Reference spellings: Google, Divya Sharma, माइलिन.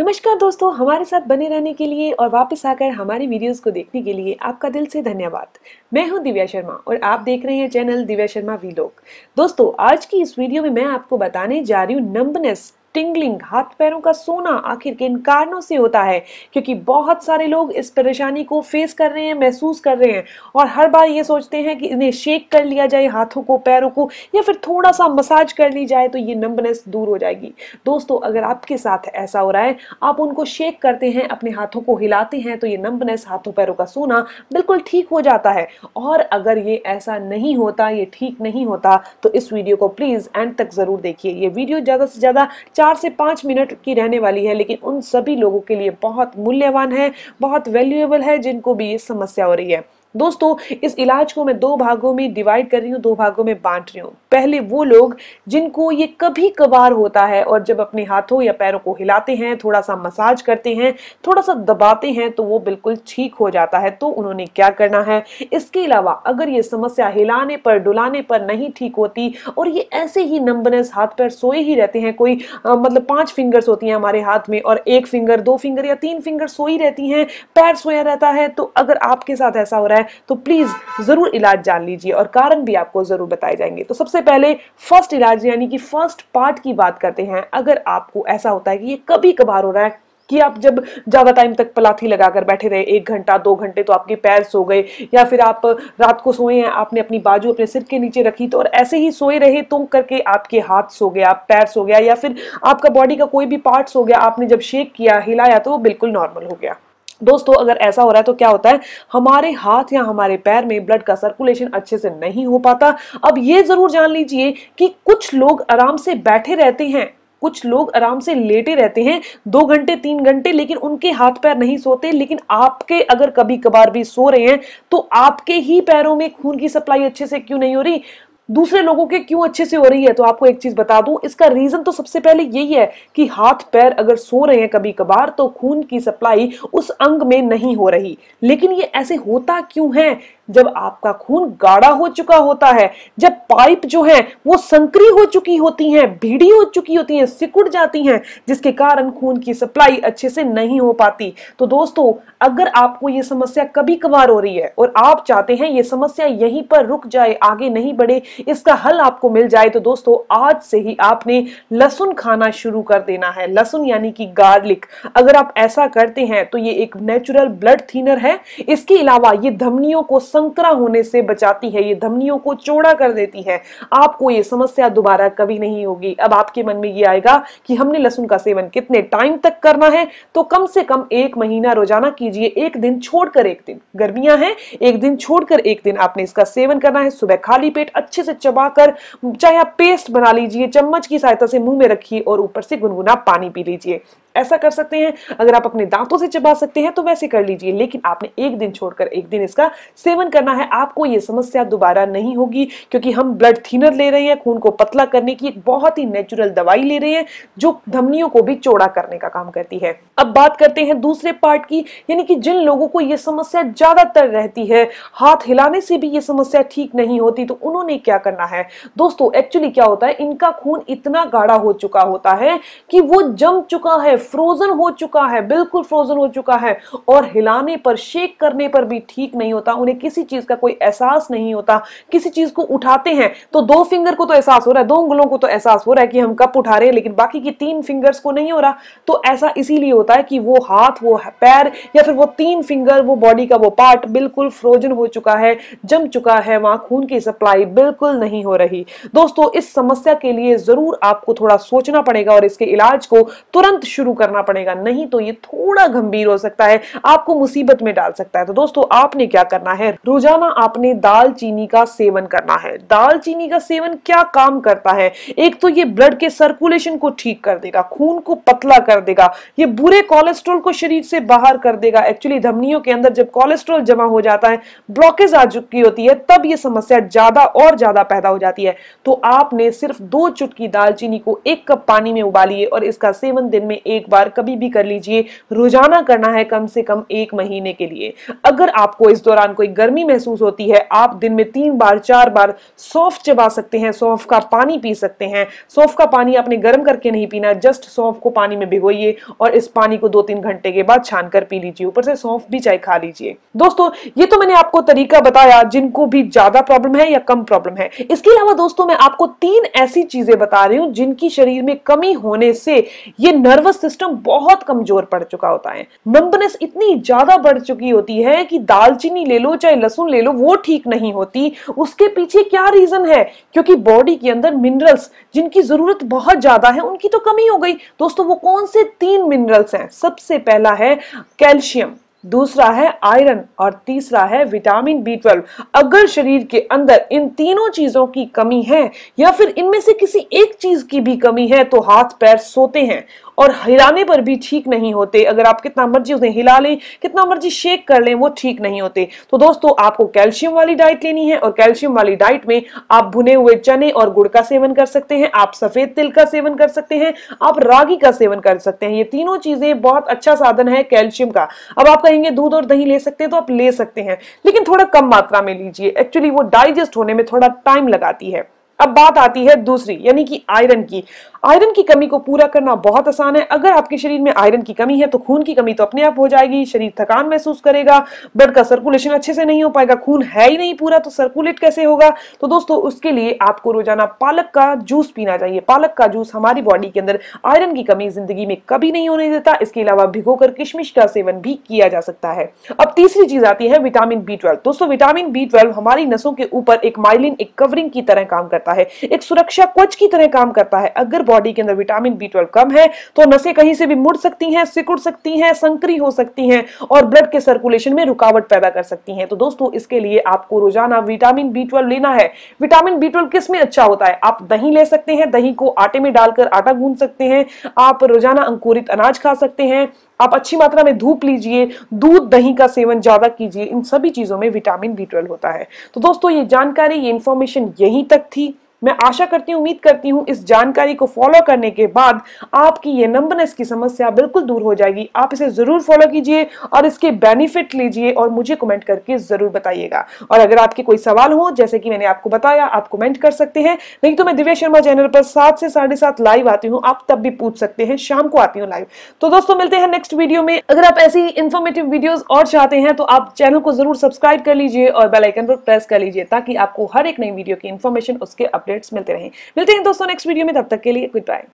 नमस्कार दोस्तों, हमारे साथ बने रहने के लिए और वापस आकर हमारी वीडियोस को देखने के लिए आपका दिल से धन्यवाद। मैं हूं दिव्या शर्मा और आप देख रहे हैं चैनल दिव्या शर्मा वीलॉग। दोस्तों, आज की इस वीडियो में मैं आपको बताने जा रही हूँ नंबनेस, टिंगलिंग, हाथ पैरों का सोना आखिर के इन कारणों से होता है, क्योंकि बहुत सारे लोग इस परेशानी को फेस कर रहे हैं, महसूस कर रहे हैं और हर बार ये सोचते हैं कि इन्हें शेक कर लिया जाए हाथों को, पैरों को, या फिर थोड़ा सा मसाज कर ली जाए तो ये नंबनेस दूर हो जाएगी। दोस्तों, अगर आपके साथ ऐसा हो रहा है, आप उनको शेक करते हैं, अपने हाथों को हिलाते हैं, तो ये नंबनेस, हाथों पैरों का सोना बिल्कुल ठीक हो जाता है। और अगर ये ऐसा नहीं होता, ये ठीक नहीं होता, तो इस वीडियो को प्लीज़ एंड तक ज़रूर देखिए। ये वीडियो ज़्यादा से ज़्यादा 4 से 5 मिनट की रहने वाली है, लेकिन उन सभी लोगों के लिए बहुत मूल्यवान है, बहुत वैल्यूएबल है जिनको भी ये समस्या हो रही है। दोस्तों, इस इलाज को मैं 2 भागों में डिवाइड कर रही हूँ, 2 भागों में बांट रही हूँ। पहले वो लोग जिनको ये कभी कभार होता है और जब अपने हाथों या पैरों को हिलाते हैं, थोड़ा सा मसाज करते हैं, थोड़ा सा दबाते हैं तो वो बिल्कुल ठीक हो जाता है, तो उन्होंने क्या करना है। इसके अलावा अगर ये समस्या हिलाने पर, डुलाने पर नहीं ठीक होती और ये ऐसे ही नंबनेस, हाथ पैर सोए ही रहते हैं, कोई मतलब 5 फिंगर्स होती हैं हमारे हाथ में और 1 फिंगर, 2 फिंगर या 3 फिंगर सोई रहती हैं, पैर सोया रहता है, तो अगर आपके साथ ऐसा हो रहा है तो प्लीज जरूर इलाज जान लीजिए और कारण भी आपको जरूर बताए जाएंगे। तो सबसे पहले फर्स्ट इलाज यानी कि फर्स्ट पार्ट की बात करते हैं। अगर आपको ऐसा होता है कि ये कभी कभार हो रहा है कि आप जब ज़्यादा टाइम तक पलाथी लगाकर बैठे रहे, 1 घंटा 2 घंटे, तो आपके पैर सो गए, या फिर आप रात को सोए हैं, आपने अपनी बाजू अपने सिर के नीचे रखी तो और ऐसे ही सोए रहे तो करके आपके हाथ सो गया, पैर सो गया, या फिर आपका बॉडी का कोई भी पार्ट सो गया, आपने जब शेक किया, हिलाया तो वो बिल्कुल नॉर्मल हो गया। दोस्तों, अगर ऐसा हो रहा है तो क्या होता है, हमारे हाथ या हमारे पैर में ब्लड का सर्कुलेशन अच्छे से नहीं हो पाता। अब ये ज़रूर जान लीजिए कि कुछ लोग आराम से बैठे रहते हैं, कुछ लोग आराम से लेटे रहते हैं 2 घंटे 3 घंटे, लेकिन उनके हाथ पैर नहीं सोते। लेकिन आपके अगर कभी कभार भी सो रहे हैं तो आपके ही पैरों में खून की सप्लाई अच्छे से क्यों नहीं हो रही, दूसरे लोगों के क्यों अच्छे से हो रही है? तो आपको एक चीज़ बता दूं, इसका रीज़न तो सबसे पहले यही है कि हाथ पैर अगर सो रहे हैं कभी कभार तो खून की सप्लाई उस अंग में नहीं हो रही। लेकिन ये ऐसे होता क्यों है? जब आपका खून गाढ़ा हो चुका होता है, जब पाइप जो है वो संकरी हो चुकी होती हैं, भीड़ी हो चुकी होती हैं, सिकुड़ जाती हैं, जिसके कारण खून की सप्लाई अच्छे से नहीं हो पाती। तो दोस्तों, अगर आपको ये समस्या कभी कभार हो रही है और आप चाहते हैं ये समस्या यहीं पर रुक जाए, आगे नहीं बढ़े, इसका हल आपको मिल जाए, तो दोस्तों आज से ही आपने लहसुन खाना शुरू कर देना है। लहसुन यानी कि गार्लिक। अगर आप ऐसा करते हैं तो ये एक नेचुरल ब्लड थिनर है। इसके अलावा ये धमनियों को संकरा होने से बचाती है, ये धमनियों को चौड़ा कर देती है। आपको ये समस्या दोबारा कभी नहीं होगी। अब आपके मन में ये आएगा कि हमने लहसुन का सेवन कितने टाइम तक करना है, तो कम से कम 1 महीना रोजाना कीजिए, 1 दिन छोड़कर 1 दिन। गर्मियां हैं, 1 दिन छोड़कर 1 दिन आपने इसका सेवन करना है। सुबह खाली पेट अच्छे से चबाकर, चाहे आप पेस्ट बना लीजिए, चम्मच की सहायता से मुंह में रखिए और ऊपर से गुनगुना पानी पी लीजिए। ऐसा कर सकते हैं। अगर आप अपने दांतों से चबा सकते हैं तो वैसे कर लीजिए, लेकिन आपने 1 दिन छोड़कर 1 दिन इसका सेवन करना है। आपको ये समस्या दोबारा नहीं होगी, क्योंकि हम ब्लड थिनर ले रहे हैं, खून को पतला करने की एक बहुत ही नेचुरल दवाई ले रहे हैं जो धमनियों को भी चौड़ा करने का काम करती है। अब बात करते हैं दूसरे पार्ट की, यानी कि जिन लोगों को ये समस्या ज्यादातर रहती है, हाथ हिलाने से भी ये समस्या ठीक नहीं होती, तो उन्होंने क्या करना है। दोस्तों, एक्चुअली क्या होता है, इनका खून इतना गाढ़ा हो चुका होता है कि वो जम चुका है, फ्रोजन हो चुका है, बिल्कुल फ्रोजन हो चुका है, और हिलाने पर, शेक करने पर भी ठीक नहीं होता। उन्हें किसी चीज का कोई एहसास नहीं होता। किसी चीज को उठाते हैं तो 2 फिंगर को तो एहसास हो रहा है, 2 उंगलों को तो एहसास हो रहा है कि हम कप उठा रहे हैं, लेकिन बाकी की 3 फिंगर्स को नहीं हो रहा। तो ऐसा इसीलिए होता है कि वो हाथ, वो पैर, या फिर वो 3 फिंगर, वो बॉडी का वो पार्ट बिल्कुल फ्रोजन हो चुका है, जम चुका है, वहां खून की सप्लाई बिल्कुल नहीं हो रही। दोस्तों, इस समस्या के लिए जरूर आपको थोड़ा सोचना पड़ेगा और इसके इलाज को तुरंत शुरू करना पड़ेगा, नहीं तो ये थोड़ा गंभीर हो सकता है, आपको मुसीबत में डाल सकता है। तो दोस्तों, आपने क्या करना है, रोजाना आपने दालचीनी का सेवन करना है। दालचीनी का सेवन क्या काम करता है, एक तो ये ब्लड के सर्कुलेशन को ठीक कर देगा, खून को पतला कर देगा, ये बुरे कोलेस्ट्रॉल को शरीर से बाहर कर देगा। एक्चुअली धमनियों के अंदर जब कोलेस्ट्रॉल जमा हो जाता है, ब्लॉकेज आ चुकी होती है, तब ये समस्या ज्यादा और ज्यादा पैदा हो जाती है। तो आपने सिर्फ 2 चुटकी दालचीनी को 1 कप पानी में उबालिए और इसका सेवन दिन में 1 एक बार कभी भी कर लीजिए, रोजाना करना है कम से कम 1 महीने के लिए। अगर आपको इस दौरान कोई गर्मी महसूस होती है, आप दिन में 3 बार 4 बार सौंफ चबा सकते हैं, सौंफ का पानी पी सकते हैं। सौंफ का पानी आपने गर्म करके नहीं पीना, जस्ट सौंफ को पानी में भिगोइए और इस पानी को 2-3 घंटे के बाद छान कर पी लीजिए। ऊपर से सौंफ भी चाय खा लीजिए। दोस्तों ये तो मैंने आपको तरीका बताया जिनको भी ज्यादा प्रॉब्लम है या कम प्रॉब्लम है। इसके अलावा दोस्तों मैं आपको 3 ऐसी चीजें बता रही हूं जिनकी शरीर में कमी होने से ये नर्वस सिस्टम बहुत कमजोर पड़ चुका होता है। नंबनेस इतनी ज्यादा बढ़ चुकी होती है कि दालचीनी ले लो चाहे लहसुन ले लो वो ठीक नहीं होती। उसके पीछे क्या रीजन है? क्योंकि बॉडी के अंदर मिनरल्स जिनकी जरूरत बहुत ज्यादा है उनकी तो कमी हो गई। दोस्तों वो कौन से 3 मिनरल्स हैं? सबसे पहला है कैल्शियम, दूसरा है आयरन और तीसरा है विटामिन B12। अगर शरीर के अंदर इन तीनों चीजों की कमी है या फिर इनमें से किसी एक चीज की भी कमी है तो हाथ पैर सोते हैं और हिलाने पर भी ठीक नहीं होते। अगर आप कितना मर्जी उन्हें हिला लें, कितना मर्जी शेक कर लें, वो ठीक नहीं होते। तो दोस्तों आपको कैल्शियम वाली डाइट लेनी है और कैल्शियम वाली डाइट में आप भुने हुए चने और गुड़ का सेवन कर सकते हैं, आप सफेद तिल का सेवन कर सकते हैं, आप रागी का सेवन कर सकते हैं। ये तीनों चीजें बहुत अच्छा साधन है कैल्शियम का। अब आप कहेंगे दूध और दही ले सकते हैं, तो आप ले सकते हैं लेकिन थोड़ा कम मात्रा में लीजिए। एक्चुअली वो डाइजेस्ट होने में थोड़ा टाइम लगाती है। अब बात आती है दूसरी यानी कि आयरन की। आयरन की कमी को पूरा करना बहुत आसान है। अगर आपके शरीर में आयरन की कमी है तो खून की कमी तो अपने आप हो जाएगी, शरीर थकान महसूस करेगा, ब्लड का सर्कुलेशन अच्छे से नहीं हो पाएगा, खून है ही नहीं पूरा तो सर्कुलेट कैसे होगा। तो दोस्तों उसके लिए आपको रोजाना पालक का जूस पीना चाहिए। पालक का जूस हमारी बॉडी के अंदर आयरन की कमी जिंदगी में कभी नहीं होने देता। इसके अलावा भिगोकर किशमिश का सेवन भी किया जा सकता है। अब तीसरी चीज आती है विटामिन B12। दोस्तों विटामिन B12 हमारी नसों के ऊपर एक माइलिन, एक कवरिंग की तरह काम करता है, एक सुरक्षा कोच की तरह काम करता है। अगर बॉडी के अंदर विटामिन B12 कम है तो नसें कहीं से भी मुड़ सकती हैं, सिकुड़ सकती हैं, संकरी हो सकती हैं और ब्लड के सर्कुलेशन में रुकावट पैदा कर सकती हैं। तो दोस्तों इसके लिए आपको रोजाना विटामिन B12 लेना है। विटामिन B12 किस में अच्छा होता है? आप दही ले सकते हैं, दही को आटे में डालकर आटा गूंथ सकते हैं, आप रोजाना अंकुरित अनाज खा सकते हैं, आप अच्छी मात्रा में धूप लीजिए, दूध दही का सेवन ज्यादा कीजिए। इन सभी चीजों में विटामिन B12 होता है। तो दोस्तों ये जानकारी, ये इंफॉर्मेशन यहीं तक थी। मैं आशा करती हूँ, उम्मीद करती हूँ इस जानकारी को फॉलो करने के बाद आपकी ये नंबनेस की समस्या बिल्कुल दूर हो जाएगी। आप इसे ज़रूर फॉलो कीजिए और इसके बेनिफिट लीजिए और मुझे कमेंट करके ज़रूर बताइएगा। और अगर आपके कोई सवाल हो, जैसे कि मैंने आपको बताया, आप कमेंट कर सकते हैं। नहीं तो मैं दिव्या शर्मा चैनल पर 7 से 7:30 लाइव आती हूँ, आप तब भी पूछ सकते हैं। शाम को आती हूँ लाइव। तो दोस्तों मिलते हैं नेक्स्ट वीडियो में। अगर आप ऐसी इन्फॉर्मेटिव वीडियोज़ और चाहते हैं तो आप चैनल को ज़रूर सब्सक्राइब कर लीजिए और बेल आइकन पर प्रेस कर लीजिए ताकि आपको हर एक नई वीडियो की इन्फॉर्मेशन, उसके अपडेट मिलते हैं दोस्तों नेक्स्ट वीडियो में। तब तक के लिए गुड बाय।